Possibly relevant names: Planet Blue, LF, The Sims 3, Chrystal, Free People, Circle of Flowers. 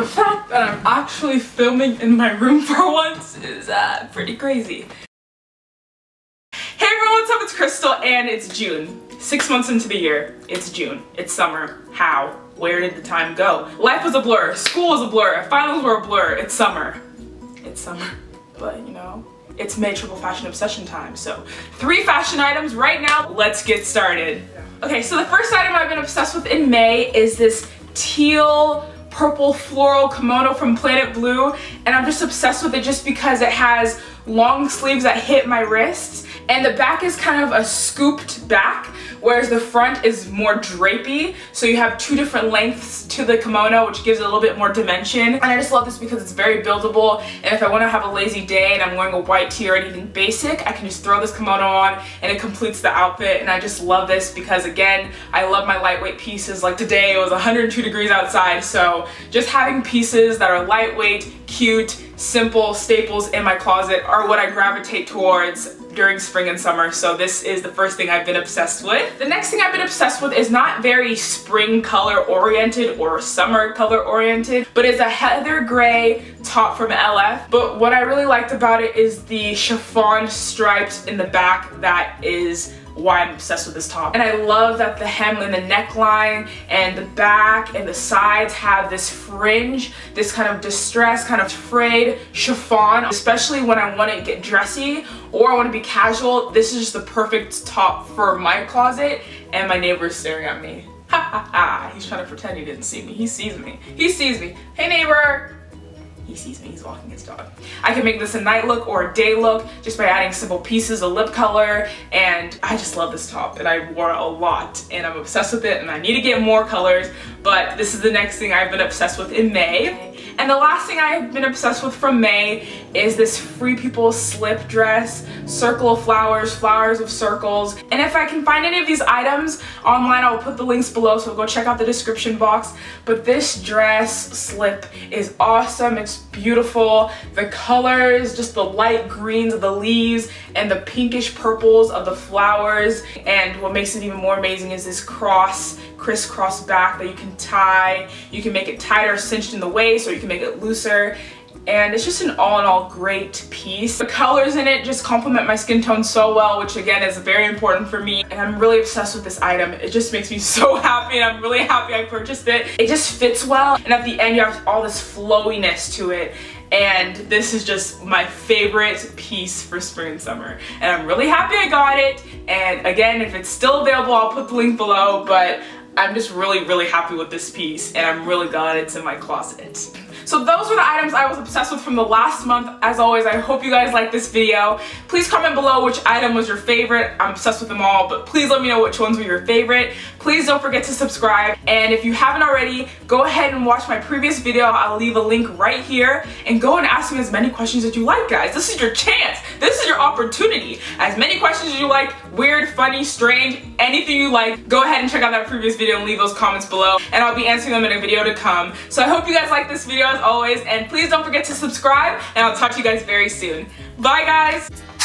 the fact that I'm actually filming in my room for once is pretty crazy. Hey everyone, what's up? It's Crystal and it's June. 6 months into the year, it's June. It's summer. How? Where did the time go? Life was a blur. School was a blur. Finals were a blur. It's summer. It's summer. But you know, it's May Triple Fashion Obsession time. So 3 fashion items right now. Let's get started. Okay, so the first item I've been obsessed with in May is this teal purple floral kimono from Planet Blue, and I'm just obsessed with it just because it has long sleeves that hit my wrists, and the back is kind of a scooped back, whereas the front is more drapey, so you have 2 different lengths to the kimono, which gives it a little bit more dimension. And I just love this because it's very buildable, and if I want to have a lazy day and I'm wearing a white tee or anything basic, I can just throw this kimono on and it completes the outfit. And I just love this because, again, I love my lightweight pieces. Like today it was 102 degrees outside, so just having pieces that are lightweight, cute, simple staples in my closet are what I gravitate towards during spring and summer. So this is the first thing I've been obsessed with. The next thing I've been obsessed with is not very spring color oriented or summer color oriented, but it's a heather gray top from LF. But what I really liked about it is the chiffon stripes in the back. That is why I'm obsessed with this top. And I love that the hem and the neckline and the back and the sides have this fringe, this kind of distressed, kind of frayed chiffon, especially when I want to get dressy or I want to be casual. This is just the perfect top for my closet, and my neighbor's staring at me. Ha ha ha, he's trying to pretend he didn't see me. He sees me, he sees me. Hey neighbor! He sees me, he's walking his dog. I can make this a night look or a day look just by adding simple pieces, a lip color, and I just love this top, and I wore it a lot and I'm obsessed with it, and I need to get more colors, but this is the next thing I've been obsessed with in May. And the last thing I've been obsessed with from May is this Free People slip dress, circle of flowers, flowers of circles. And if I can find any of these items online, I'll put the links below, so go check out the description box. But this dress slip is awesome. It's beautiful. The colors, just the light greens of the leaves and the pinkish purples of the flowers. And what makes it even more amazing is this crisscross back that you can tie. You can make it tighter, cinched in the waist, or you can make it looser. And it's just an all-in-all great piece. The colors in it just complement my skin tone so well, which again is very important for me. And I'm really obsessed with this item. It just makes me so happy, and I'm really happy I purchased it. It just fits well, and at the end you have all this flowiness to it. And this is just my favorite piece for spring and summer. And I'm really happy I got it. And again, if it's still available, I'll put the link below, but I'm just really, really happy with this piece, and I'm really glad it's in my closet. So those were the items I was obsessed with from the last month. As always, I hope you guys liked this video. Please comment below which item was your favorite. I'm obsessed with them all, but please let me know which ones were your favorite. Please don't forget to subscribe. And if you haven't already, go ahead and watch my previous video. I'll leave a link right here. And go and ask me as many questions as you like, guys. This is your chance. This is your opportunity. As many questions as you like, weird, funny, strange, anything you like. Go ahead and check out that previous video and leave those comments below, and I'll be answering them in a video to come. So I hope you guys like this video as always, and please don't forget to subscribe, and I'll talk to you guys very soon. Bye guys!